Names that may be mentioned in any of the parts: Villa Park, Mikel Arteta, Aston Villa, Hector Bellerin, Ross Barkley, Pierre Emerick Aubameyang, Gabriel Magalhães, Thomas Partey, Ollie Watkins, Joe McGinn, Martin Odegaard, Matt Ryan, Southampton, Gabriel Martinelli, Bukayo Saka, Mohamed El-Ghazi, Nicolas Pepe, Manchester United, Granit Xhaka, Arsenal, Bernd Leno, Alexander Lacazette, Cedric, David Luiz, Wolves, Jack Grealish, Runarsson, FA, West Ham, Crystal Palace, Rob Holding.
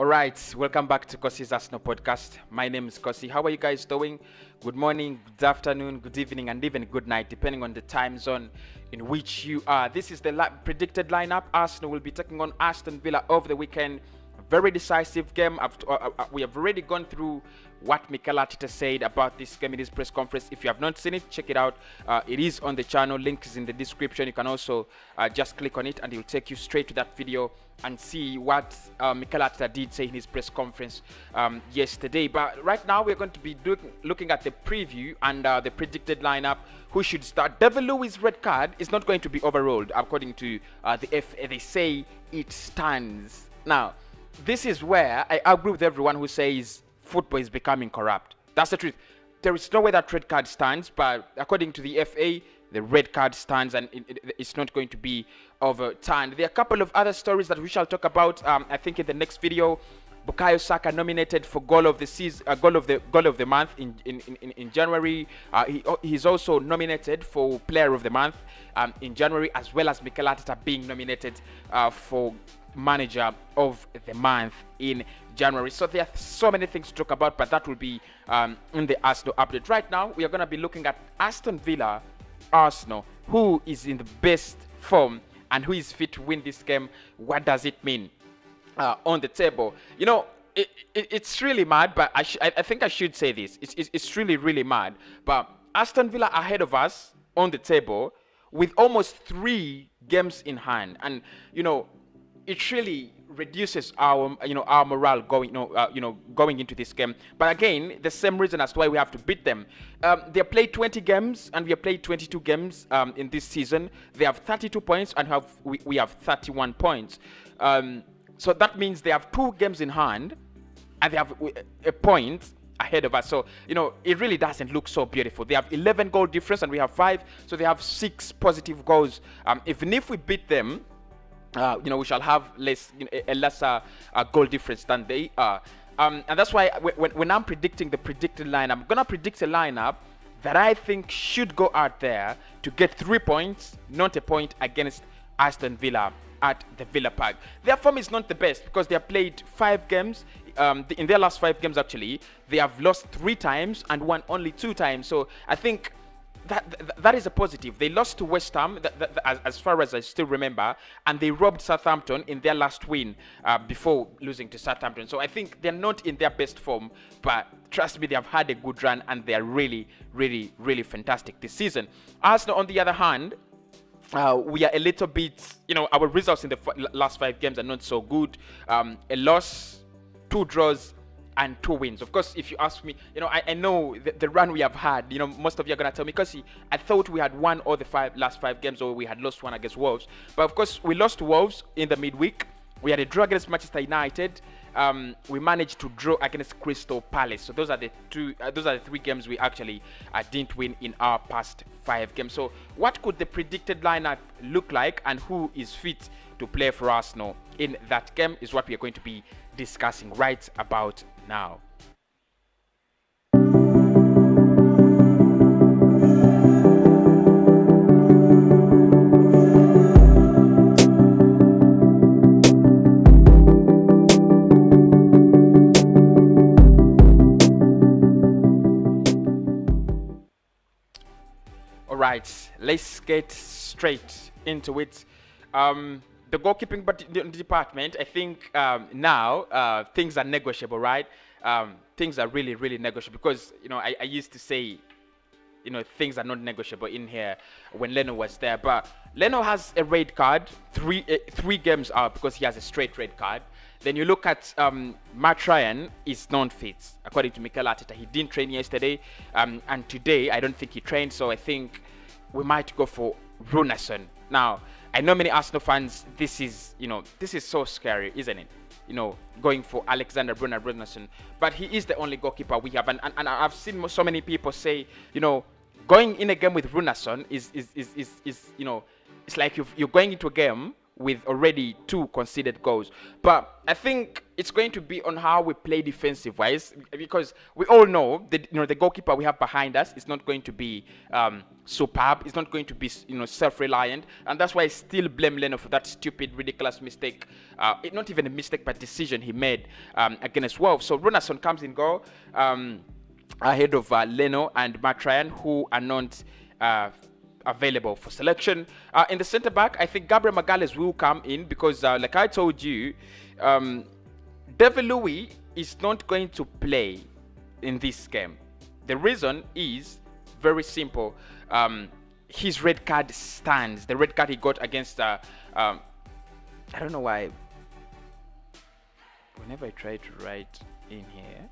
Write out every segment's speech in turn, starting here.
All right, welcome back to Kossi's Arsenal podcast. My name is Kossi. How are you guys doing? Good morning, good afternoon, good evening, and even good night, depending on the time zone in which you are. This is the predicted lineup. Arsenal will be taking on Aston Villa over the weekend. Very decisive game. We have already gone through what Mikel Arteta said about this game in his press conference. If you have not seen it, check it out. It is on the channel. Link is in the description. You can also just click on it and it will take you straight to that video and see what Mikel Arteta did say in his press conference yesterday. But right now we're going to be looking at the preview and the predicted lineup. Who should start? David Luiz's red card is not going to be overruled, according to the FA. They say it stands. Now, this is where I agree with everyone who says football is becoming corrupt. That's the truth. There is no way that red card stands, but according to the FA, the red card stands and it's not going to be overturned. There are a couple of other stories that we shall talk about, I think, in the next video. Bukayo Saka nominated for goal of the season, goal of the month in January. He's also nominated for player of the month in January, as well as Mikel Arteta being nominated for manager of the month in January. So there are so many things to talk about, but that will be in the Arsenal update. Right now, we are going to be looking at Aston Villa, Arsenal, who is in the best form and who is fit to win this game. What does it mean on the table? You know, it's really mad, but I think I should say this. It's really, really mad. But Aston Villa ahead of us on the table with almost 3 games in hand. And, you know, it really reduces our, our morale going into this game. But again, the same reason as why we have to beat them. They have played 20 games and we have played 22 games in this season. They have 32 points and we have 31 points. So that means they have 2 games in hand and they have a point ahead of us. So, you know, it really doesn't look so beautiful. They have 11 goal difference and we have 5. So they have 6 positive goals. Even if we beat them, we shall have less, a lesser goal difference than they are, and that's why when I'm predicting the predicted line, I'm gonna predict a lineup that I think should go out there to get 3 points, not a point, against Aston Villa at the Villa Park. Their form is not the best because they have played 5 games. In their last 5 games, actually, they have lost 3 times and won only 2 times. So I think that is a positive. They lost to West Ham, as far as I still remember, and they robbed Southampton in their last win before losing to Southampton. So I think they're not in their best form, but trust me, they have had a good run and they're really, really, really fantastic this season. Arsenal, on the other hand, we are a little bit, our results in the last 5 games are not so good. A loss, 2 draws, and 2 wins. Of course, if you ask me, I know the run we have had, most of you are going to tell me, because I thought we had won all the last five games, or we had lost one against Wolves. But of course, we lost to Wolves in the midweek. We had a draw against Manchester United. We managed to draw against Crystal Palace. So those are the three games we actually didn't win in our past 5 games. So what could the predicted lineup look like, and who is fit to play for Arsenal in that game is what we are going to be discussing right about now. All right, let's get straight into it. The goalkeeping department, I think now things are negotiable, right? Things are really, really negotiable, because, I used to say, things are not negotiable in here when Leno was there. But Leno has a red card, three games out, because he has a straight red card. Then you look at Matt Ryan is non-fit, according to Mikel Arteta. He didn't train yesterday, and today I don't think he trained, so I think we might go for Runarsson. Now, I know many Arsenal fans, this is so scary, isn't it? Going for Alexander Runarsson. But he is the only goalkeeper we have. And I've seen so many people say, going in a game with Runarsson is it's like you're going into a game with already 2 conceded goals. But I think it's going to be on how we play defensive-wise, because we all know that, you know, the goalkeeper we have behind us is not going to be superb. It's not going to be, you know, self-reliant, and that's why I still blame Leno for that stupid, ridiculous mistake. Not even a mistake, but decision he made against Wolves. So Runarsson comes in goal ahead of Leno and Matt Ryan, who are not available for selection. In the center back, I think Gabriel Magalhães will come in because, like I told you, David Luiz is not going to play in this game. The reason is very simple. His red card stands. The red card he got against, I don't know why. Whenever I try to write in here,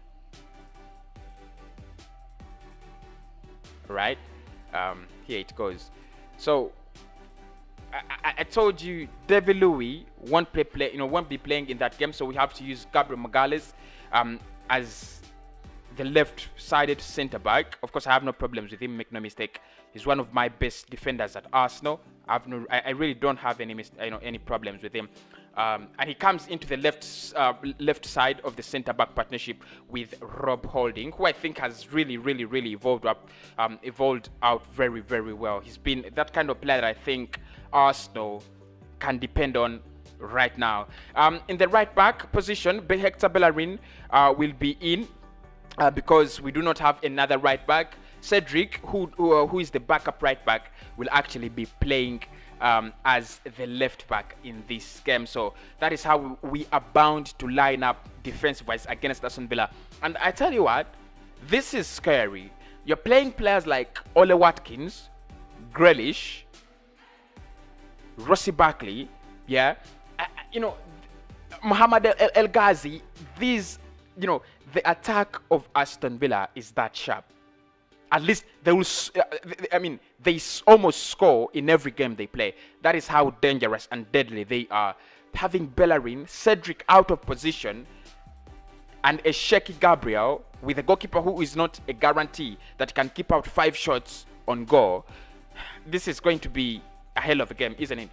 right? Here it goes. So I told you David Luiz won't play, you know, won't be playing in that game, so we have to use Gabriel Magalhães as the left-sided center back. Of course, I have no problems with him, make no mistake. He's one of my best defenders at Arsenal. I really don't have any any problems with him. And he comes into the left side of the centre-back partnership with Rob Holding, who I think has really evolved up, evolved out very well. He's been that kind of player that I think Arsenal can depend on right now. In the right-back position, Hector Bellerin will be in because we do not have another right-back. Cedric, who is the backup right-back, will actually be playing as the left back in this game. So that is how we are bound to line up defensive-wise against Aston Villa. And I tell you what, this is scary. You're playing players like Ollie Watkins, Grealish, Ross Barkley, yeah, you know, Mohamed El-Ghazi. These, you know, the attack of Aston Villa is that sharp. At least they will, I mean, they almost score in every game they play. That is how dangerous and deadly they are. Having Bellerin, Cedric out of position, and a shaky Gabriel with a goalkeeper who is not a guarantee that can keep out 5 shots on goal. This is going to be a hell of a game, isn't it?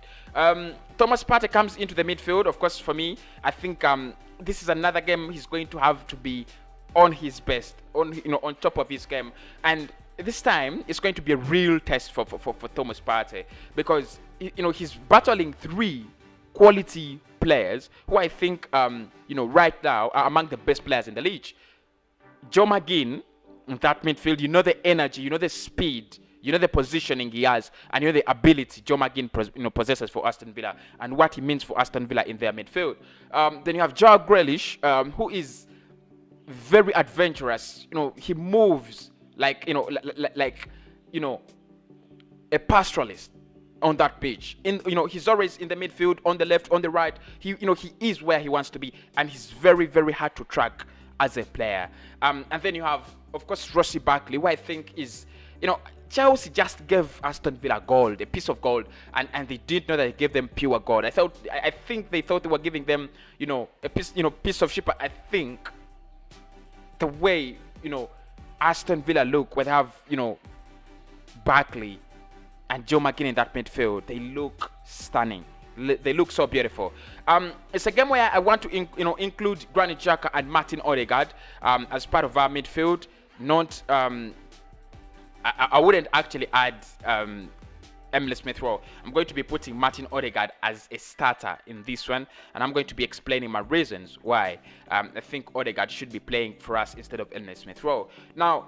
Thomas Partey comes into the midfield. Of course, for me, I think this is another game he's going to have to be on his best, on, you know, on top of his game. And this time it's going to be a real test for Thomas Partey, because, you know, he's battling 3 quality players who I think you know, right now are among the best players in the league. Joe McGinn in that midfield, you know, the energy, you know, the speed, you know, the positioning he has, and you know the ability Joe McGinn, you know, possesses for Aston Villa and what he means for Aston Villa in their midfield. Then you have Jack Grealish, who is very adventurous. You know, he moves like, you know, you know, a pastoralist on that pitch. In, you know, he's always in the midfield, on the left, on the right. He, you know, he is where he wants to be, and he's very hard to track as a player. And then you have, of course, Ross Barkley, who I think is, you know, Chelsea just gave Aston Villa gold, a piece of gold, and they didn't know that they gave them pure gold. I think they thought they were giving them, you know, a piece, you know, piece of shit. But I think the way, you know, Aston Villa look, where they have, you know, Barkley and Joe McGinn in that midfield, they look stunning. They look so beautiful. It's a game where I want to, you know, include Granit Xhaka and Martin Odegaard as part of our midfield. Not, I wouldn't actually add Emile Smith Rowe. I'm going to be putting Martin Odegaard as a starter in this one, and I'm going to be explaining my reasons why I think Odegaard should be playing for us instead of Emile Smith Rowe. Now,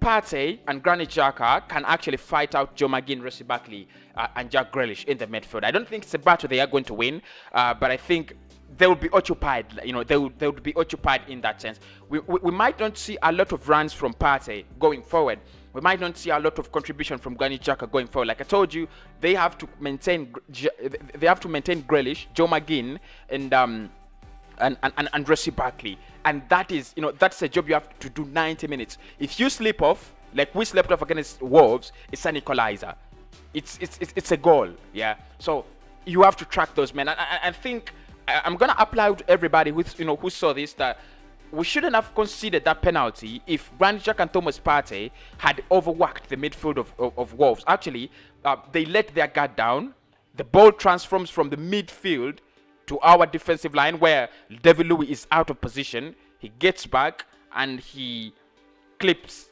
Partey and Granit Xhaka can actually fight out Joe McGinn, Ross Barkley, and Jack Grealish in the midfield. I don't think it's a battle they are going to win, but I think they will be occupied. You know, they would be occupied in that sense. We might not see a lot of runs from Partey going forward. We might not see a lot of contribution from Granit Xhaka going forward. Like I told you, they have to maintain Grealish, Joe McGinn, and Ross Barkley, and that is, you know, that's a job you have to do 90 minutes. If you slip off, like we slept off against Wolves, it's an equalizer. It's a goal, yeah. So you have to track those men. I think I'm gonna applaud everybody who, you know, who saw this, that we shouldn't have considered that penalty if Granit Xhaka and Thomas Partey had overworked the midfield of Wolves. Actually, they let their guard down. the ball transforms from the midfield to our defensive line where David Luiz is out of position. He gets back and he clips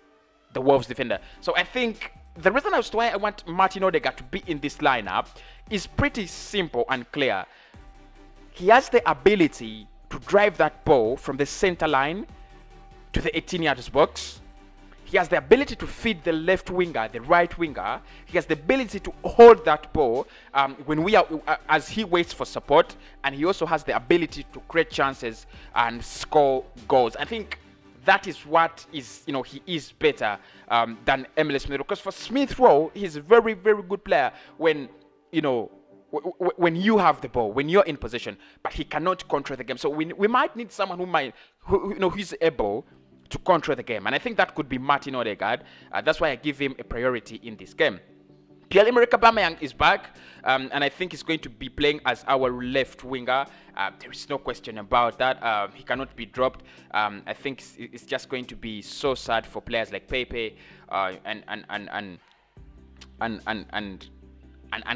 the Wolves defender. So I think the reason as to why I want Martin Odegaard to be in this lineup is pretty simple and clear. He has the ability to drive that ball from the center line to the 18-yard box. He has the ability to feed the left winger, the right winger. He has the ability to hold that ball when we are as he waits for support, and he also has the ability to create chances and score goals. I think that is what is, you know, he is better than Emile Smith Rowe, because for Smith Rowe, he's a very, very good player when, you know, when you have the ball, when you're in possession, but he cannot control the game. So we might need someone who might, you know, who's able to control the game, and I think that could be Martin Odegaard. That's why I give him a priority in this game. Pierre Emerick Aubameyang is back, and I think he's going to be playing as our left winger. There is no question about that. He cannot be dropped. I think it's just going to be so sad for players like Pepe and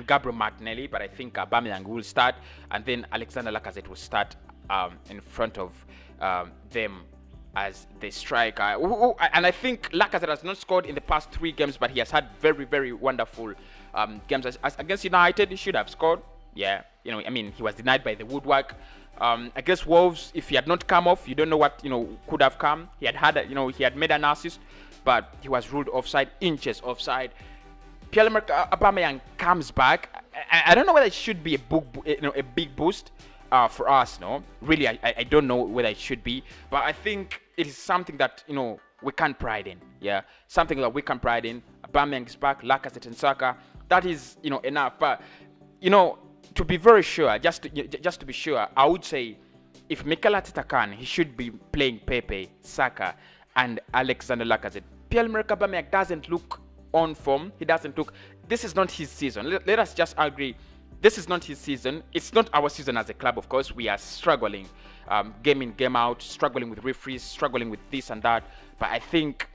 Gabriel Martinelli, but I think Aubameyang will start, and then Alexander Lacazette will start in front of them as the striker. And I think Lacazette has not scored in the past 3 games, but he has had very, very wonderful games. As against United, he should have scored. Yeah, you know, I mean, he was denied by the woodwork. Against Wolves, if he had not come off, you don't know what, you know, could have come. He had you know, he had made an assist, but he was ruled offside, inches offside. Pierre-Emerick Aubameyang comes back. I don't know whether it should be a big boost for Arsenal. Really, I don't know whether it should be, but I think it is something that, you know, we can pride in. Yeah, something that we can pride in. Aubameyang is back, Lacazette and Saka. That is, you know, enough. But, you know, to be very sure, just to be sure, I would say if Mikel Arteta can, he should be playing Pepe, Saka, and Alexander Lacazette. Pierre-Emerick Aubameyang doesn't look on form. He doesn't look. This is not his season. Let us just agree. This is not his season. It's not our season as a club, of course. We are struggling game in, game out, struggling with referees, struggling with this and that. But I think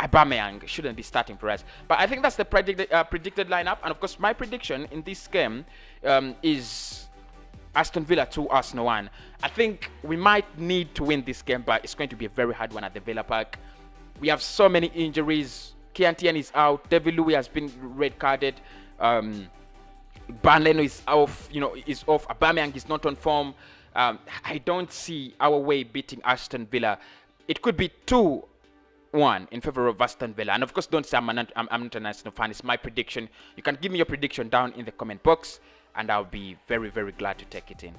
Aubameyang shouldn't be starting for us. But I think that's the predicted lineup. And, of course, my prediction in this game is Aston Villa 2, Arsenal 1. I think we might need to win this game, but it's going to be a very hard one at the Villa Park. We have so many injuries. Kiantian is out. David Luiz has been red-carded. Bernd Leno is off, you know, is off. Aubameyang is not on form. I don't see our way beating Aston Villa. It could be 2-1 in favor of Aston Villa. And of course, don't say I'm not an Arsenal fan. It's my prediction. You can give me your prediction down in the comment box, and I'll be very, very glad to take it in.